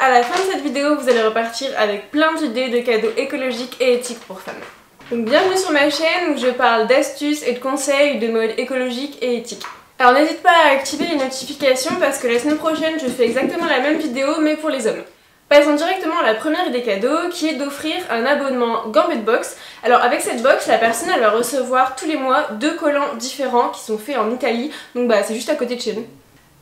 à la fin de cette vidéo, vous allez repartir avec plein d'idées de cadeaux écologiques et éthiques pour femmes. Donc bienvenue sur ma chaîne où je parle d'astuces et de conseils de mode écologique et éthique. Alors n'hésite pas à activer les notifications parce que la semaine prochaine je fais exactement la même vidéo mais pour les hommes. Passons directement à la première idée cadeau qui est d'offrir un abonnement Gambette Box. Alors avec cette box, la personne elle va recevoir tous les mois 2 collants différents qui sont faits en Italie, donc bah c'est juste à côté de chez nous.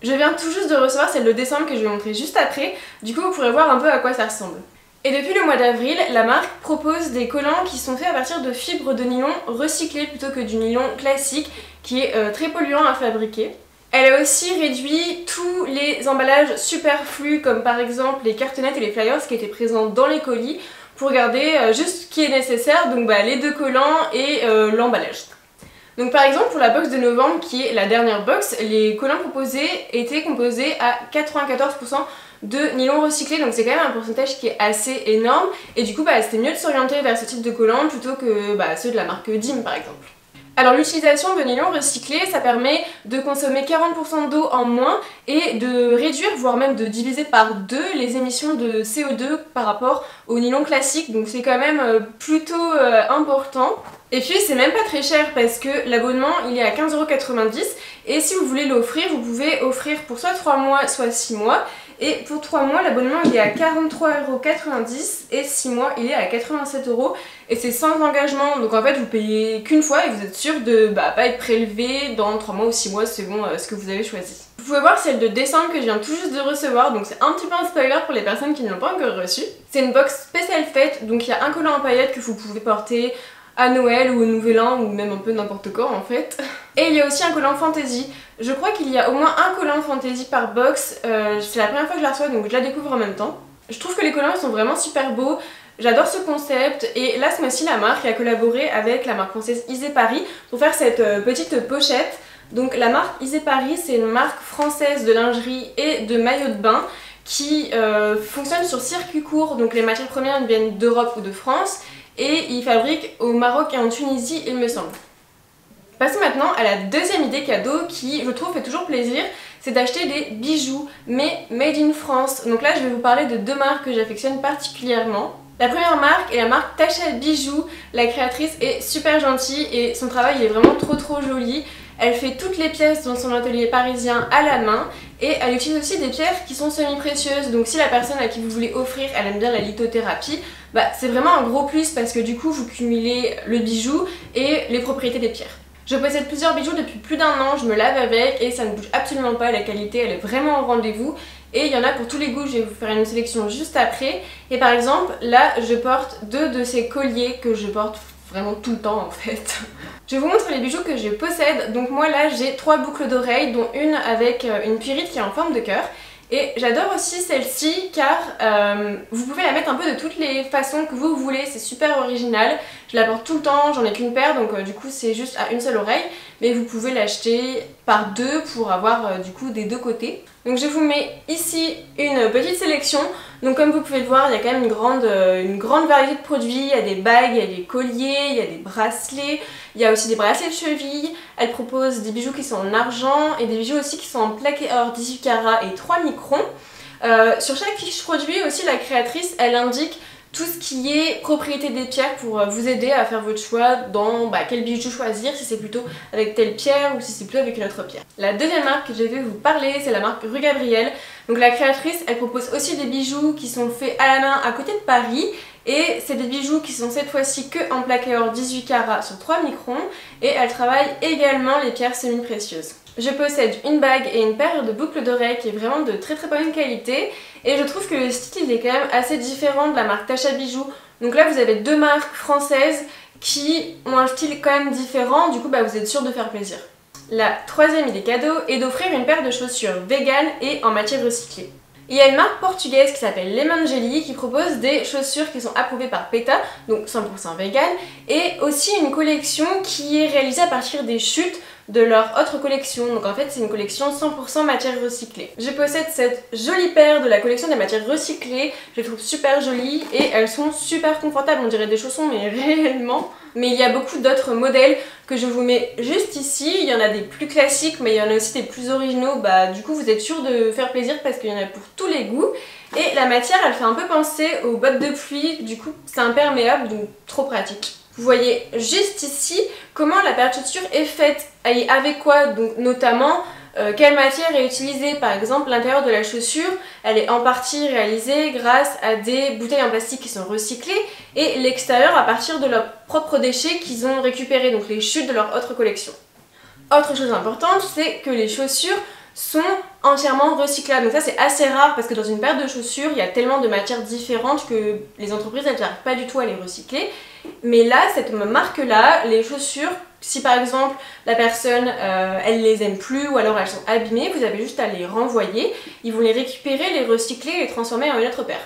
Je viens tout juste de recevoir celle de décembre que je vais montrer juste après, du coup vous pourrez voir un peu à quoi ça ressemble. Et depuis le mois d'avril, la marque propose des collants qui sont faits à partir de fibres de nylon recyclées plutôt que du nylon classique qui est très polluant à fabriquer. Elle a aussi réduit tous les emballages superflus comme par exemple les cartonnettes et les flyers qui étaient présents dans les colis pour garder juste ce qui est nécessaire, donc bah, les deux collants et l'emballage. Donc par exemple pour la box de novembre qui est la dernière box, les collants proposés étaient composés à 94% de nylon recyclé, donc c'est quand même un pourcentage qui est assez énorme et du coup bah, c'était mieux de s'orienter vers ce type de collants plutôt que bah, ceux de la marque DIM par exemple. Alors l'utilisation de nylon recyclé, ça permet de consommer 40% d'eau en moins et de réduire, voire même de diviser par 2 les émissions de CO2 par rapport au nylon classique, donc c'est quand même plutôt important. Et puis c'est même pas très cher parce que l'abonnement il est à 15,90€ et si vous voulez l'offrir, vous pouvez offrir pour soit 3 mois, soit 6 mois. Et pour 3 mois, l'abonnement il est à 43,90€ et 6 mois il est à 87€ et c'est sans engagement. Donc en fait, vous payez qu'une fois et vous êtes sûr de pas être prélevé dans 3 mois ou 6 mois selon ce que vous avez choisi. Vous pouvez voir celle de décembre que je viens tout juste de recevoir, donc c'est un petit peu un spoiler pour les personnes qui ne l'ont pas encore reçu. C'est une box spéciale fête, donc il y a un collant en paillettes que vous pouvez porter à Noël ou au Nouvel An ou même un peu n'importe quand en fait. Et il y a aussi un collant fantasy. Je crois qu'il y a au moins un collant fantasy par box. C'est la première fois que je la reçois donc je la découvre en même temps. Je trouve que les collants sont vraiment super beaux. J'adore ce concept et là ce mois-ci la marque a collaboré avec la marque française Issey Paris pour faire cette petite pochette. Donc la marque Issey Paris c'est une marque française de lingerie et de maillot de bain qui fonctionne sur circuit court, donc les matières premières viennent d'Europe ou de France. Et ils fabriquent au Maroc et en Tunisie, il me semble. Passons maintenant à la deuxième idée cadeau qui, je trouve, fait toujours plaisir, c'est d'acheter des bijoux, mais made in France. Donc là, je vais vous parler de deux marques que j'affectionne particulièrement. La première marque est la marque Tasha Bijoux. La créatrice est super gentille et son travail est vraiment trop joli. Elle fait toutes les pièces dans son atelier parisien à la main et elle utilise aussi des pierres qui sont semi-précieuses. Donc si la personne à qui vous voulez offrir, elle aime bien la lithothérapie, bah c'est vraiment un gros plus parce que du coup vous cumulez le bijou et les propriétés des pierres. Je possède plusieurs bijoux depuis plus d'un an, je me lave avec et ça ne bouge absolument pas, la qualité elle est vraiment au rendez-vous et il y en a pour tous les goûts, je vais vous faire une sélection juste après. Et par exemple là je porte deux de ces colliers que je porte vraiment tout le temps en fait. Je vous montre les bijoux que je possède, donc moi là j'ai 3 boucles d'oreilles dont une avec une pyrite qui est en forme de cœur. Et j'adore aussi celle-ci car vous pouvez la mettre un peu de toutes les façons que vous voulez, c'est super original. Je la porte tout le temps, j'en ai qu'une paire donc du coup c'est juste à une seule oreille. Mais vous pouvez l'acheter par deux pour avoir du coup des deux côtés. Donc je vous mets ici une petite sélection. Donc comme vous pouvez le voir, il y a quand même une grande variété de produits. Il y a des bagues, il y a des colliers, il y a des bracelets. Il y a aussi des bracelets de cheville. Elle propose des bijoux qui sont en argent et des bijoux aussi qui sont en plaqué or 18 carats et 3 microns. Sur chaque fiche produit aussi, la créatrice, elle indique tout ce qui est propriété des pierres pour vous aider à faire votre choix dans quel bijou choisir, si c'est plutôt avec telle pierre ou si c'est plutôt avec une autre pierre. La deuxième marque que je vais vous parler, c'est la marque Rue Gabrielle. Donc la créatrice, elle propose aussi des bijoux qui sont faits à la main à côté de Paris. Et c'est des bijoux qui sont cette fois-ci que en plaqué or 18 carats sur 3 microns. Et elle travaille également les pierres semi-précieuses. Je possède une bague et une paire de boucles d'oreilles qui est vraiment de très bonne qualité. Et je trouve que le style il est quand même assez différent de la marque Tasha Bijoux. Donc là vous avez deux marques françaises qui ont un style quand même différent. Du coup vous êtes sûr de faire plaisir. La troisième idée cadeau est d'offrir une paire de chaussures vegan et en matière recyclée. Il y a une marque portugaise qui s'appelle Lemanjeli qui propose des chaussures qui sont approuvées par PETA, donc 100% vegan, et aussi une collection qui est réalisée à partir des chutes de leur autre collection. Donc en fait c'est une collection 100% matière recyclée. Je possède cette jolie paire de la collection des matières recyclées, je les trouve super jolies et elles sont super confortables, on dirait des chaussons mais réellement. Mais il y a beaucoup d'autres modèles, que je vous mets juste ici. Il y en a des plus classiques, mais il y en a aussi des plus originaux. Bah, du coup, vous êtes sûr de faire plaisir parce qu'il y en a pour tous les goûts. Et la matière, elle fait un peu penser aux bottes de pluie. Du coup, c'est imperméable, donc trop pratique. Vous voyez juste ici comment la perchaussure est faite et avec quoi, donc notamment quelle matière est utilisée. Par exemple, l'intérieur de la chaussure, elle est en partie réalisée grâce à des bouteilles en plastique qui sont recyclées et l'extérieur à partir de leurs propres déchets qu'ils ont récupérés, donc les chutes de leur autre collection. Autre chose importante, c'est que les chaussures sont entièrement recyclables. Donc ça, c'est assez rare parce que dans une paire de chaussures, il y a tellement de matières différentes que les entreprises, elles n'arrivent pas du tout à les recycler. Mais là, cette marque-là, les chaussures, si par exemple la personne, elle les aime plus ou alors elles sont abîmées, vous avez juste à les renvoyer. Ils vont les récupérer, les recycler et les transformer en une autre paire.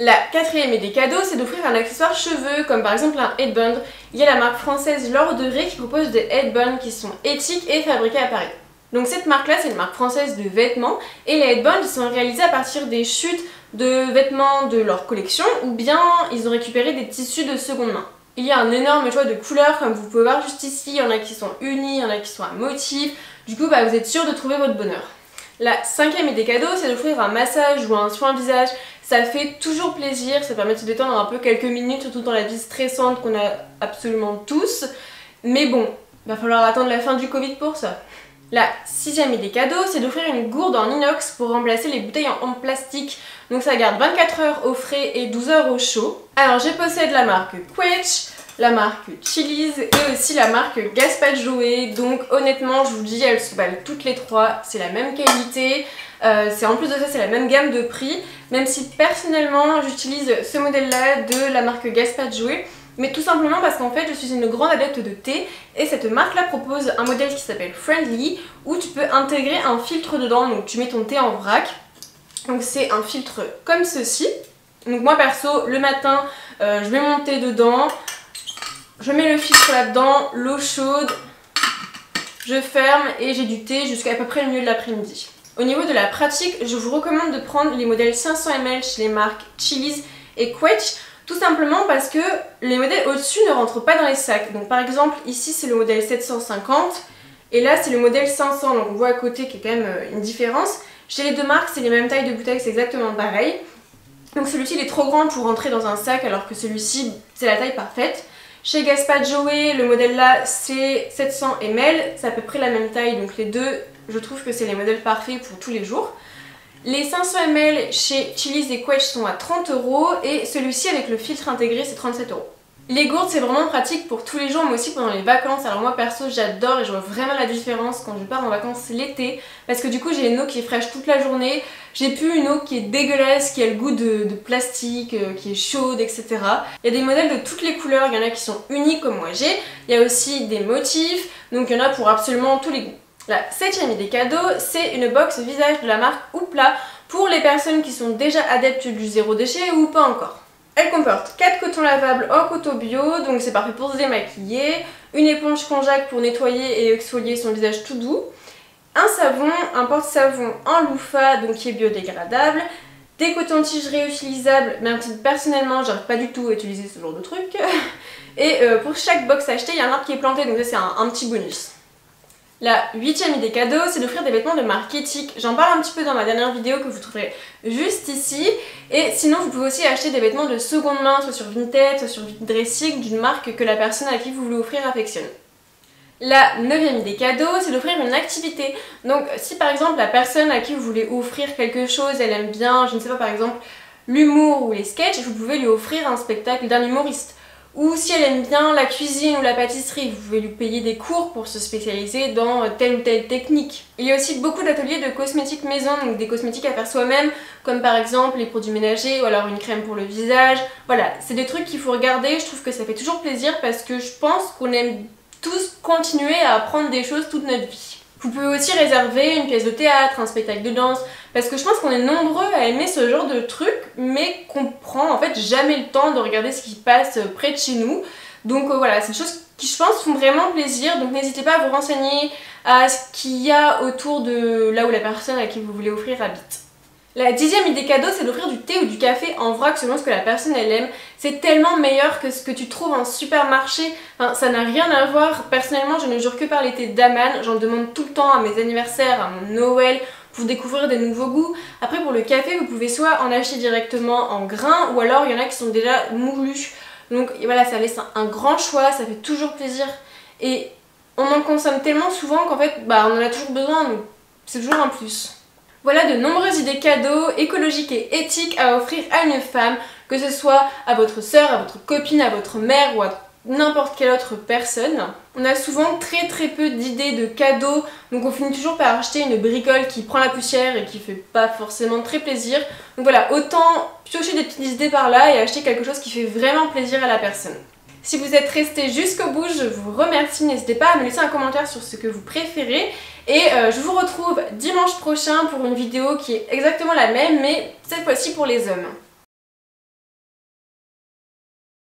La quatrième idée cadeau, c'est d'offrir un accessoire cheveux, comme par exemple un headband. Il y a la marque française Laure Derrey qui propose des headbands qui sont éthiques et fabriqués à Paris. Donc cette marque-là, c'est une marque française de vêtements et les headbands, ils sont réalisés à partir des chutes de vêtements de leur collection ou bien ils ont récupéré des tissus de seconde main. Il y a un énorme choix de couleurs comme vous pouvez voir juste ici, il y en a qui sont unis, il y en a qui sont à motif, du coup bah, vous êtes sûr de trouver votre bonheur. La cinquième idée cadeau, c'est d'offrir un massage ou un soin visage. Ça fait toujours plaisir, ça permet de se détendre un peu quelques minutes, surtout dans la vie stressante qu'on a absolument tous. Mais bon, il va falloir attendre la fin du Covid pour ça. La sixième idée cadeau, c'est d'offrir une gourde en inox pour remplacer les bouteilles en plastique. Donc ça garde 24 heures au frais et 12 heures au chaud. Alors je possède la marque Qwetch, la marque Chilly's et aussi la marque Gaspajoe. Donc honnêtement, je vous le dis, elles se valent toutes les trois. C'est la même qualité. En plus de ça, c'est la même gamme de prix. Même si personnellement, j'utilise ce modèle-là de la marque Gaspajoe. Mais tout simplement parce qu'en fait je suis une grande adepte de thé et cette marque là propose un modèle qui s'appelle Friendly où tu peux intégrer un filtre dedans, donc tu mets ton thé en vrac, donc c'est un filtre comme ceci. Donc moi perso le matin je mets mon thé dedans, je mets le filtre là dedans, l'eau chaude, je ferme et j'ai du thé jusqu'à peu près le milieu de l'après-midi. Au niveau de la pratique, je vous recommande de prendre les modèles 500 ml chez les marques Chilly's et Qwetch. Tout simplement parce que les modèles au-dessus ne rentrent pas dans les sacs. Donc par exemple ici c'est le modèle 750 et là c'est le modèle 500. Donc on voit à côté qu'il y a quand même une différence. Chez les deux marques c'est les mêmes tailles de bouteilles, c'est exactement pareil. Donc celui-ci il est trop grand pour rentrer dans un sac alors que celui-ci c'est la taille parfaite. Chez Gaspajoe le modèle là c'est 700 ml, c'est à peu près la même taille. Donc les deux je trouve que c'est les modèles parfaits pour tous les jours. Les 500 ml chez Chilly's et Qwetch sont à 30 € et celui-ci avec le filtre intégré c'est 37 €. Les gourdes c'est vraiment pratique pour tous les jours mais aussi pendant les vacances. Alors moi perso j'adore et je vois vraiment la différence quand je pars en vacances l'été parce que du coup j'ai une eau qui est fraîche toute la journée, j'ai plus une eau qui est dégueulasse, qui a le goût de plastique, qui est chaude, etc. Il y a des modèles de toutes les couleurs, il y en a qui sont unis comme moi j'ai, il y a aussi des motifs, donc il y en a pour absolument tous les goûts. La septième idée cadeau, c'est une box visage de la marque Oopla pour les personnes qui sont déjà adeptes du zéro déchet ou pas encore. Elle comporte 4 cotons lavables en coton bio, donc c'est parfait pour se démaquiller, une éponge konjac pour nettoyer et exfolier son visage tout doux, un savon, un porte-savon en loufa donc qui est biodégradable, des cotons-tiges réutilisables, même si personnellement j'arrive pas du tout à utiliser ce genre de truc, et pour chaque box achetée il y a un arbre qui est planté, donc ça c'est un petit bonus. La huitième idée cadeau, c'est d'offrir des vêtements de marque éthique. J'en parle un petit peu dans ma dernière vidéo que vous trouverez juste ici. Et sinon, vous pouvez aussi acheter des vêtements de seconde main, soit sur Vinted, soit sur Vinted d'une marque que la personne à qui vous voulez offrir affectionne. La neuvième idée cadeau, c'est d'offrir une activité. Donc si par exemple la personne à qui vous voulez offrir quelque chose, elle aime bien, je ne sais pas, par exemple l'humour ou les sketchs, vous pouvez lui offrir un spectacle d'un humoriste. Ou si elle aime bien la cuisine ou la pâtisserie, vous pouvez lui payer des cours pour se spécialiser dans telle ou telle technique. Il y a aussi beaucoup d'ateliers de cosmétiques maison, donc des cosmétiques à faire soi-même, comme par exemple les produits ménagers ou alors une crème pour le visage. Voilà, c'est des trucs qu'il faut regarder, je trouve que ça fait toujours plaisir parce que je pense qu'on aime tous continuer à apprendre des choses toute notre vie. Vous pouvez aussi réserver une pièce de théâtre, un spectacle de danse, parce que je pense qu'on est nombreux à aimer ce genre de truc, mais qu'on prend en fait jamais le temps de regarder ce qui passe près de chez nous. Donc voilà, c'est des choses qui je pense font vraiment plaisir, donc n'hésitez pas à vous renseigner à ce qu'il y a autour de là où la personne à qui vous voulez offrir habite. La 10e idée cadeau, c'est d'offrir du thé ou du café en vrac selon ce que la personne elle aime. C'est tellement meilleur que ce que tu trouves en supermarché. Enfin, ça n'a rien à voir. Personnellement, je ne jure que par les thés d'Aman. J'en demande tout le temps à mes anniversaires, à mon Noël, pour découvrir des nouveaux goûts. Après, pour le café, vous pouvez soit en acheter directement en grains, ou alors il y en a qui sont déjà moulus. Donc voilà, ça laisse un grand choix, ça fait toujours plaisir. Et on en consomme tellement souvent qu'en fait, bah, on en a toujours besoin, donc c'est toujours un plus. Voilà de nombreuses idées cadeaux écologiques et éthiques à offrir à une femme, que ce soit à votre sœur, à votre copine, à votre mère ou à n'importe quelle autre personne. On a souvent très peu d'idées de cadeaux, donc on finit toujours par acheter une bricole qui prend la poussière et qui fait pas forcément très plaisir. Donc voilà, autant piocher des petites idées par là et acheter quelque chose qui fait vraiment plaisir à la personne. Si vous êtes resté jusqu'au bout, je vous remercie, n'hésitez pas à me laisser un commentaire sur ce que vous préférez. Et je vous retrouve dimanche prochain pour une vidéo qui est exactement la même, mais cette fois-ci pour les hommes.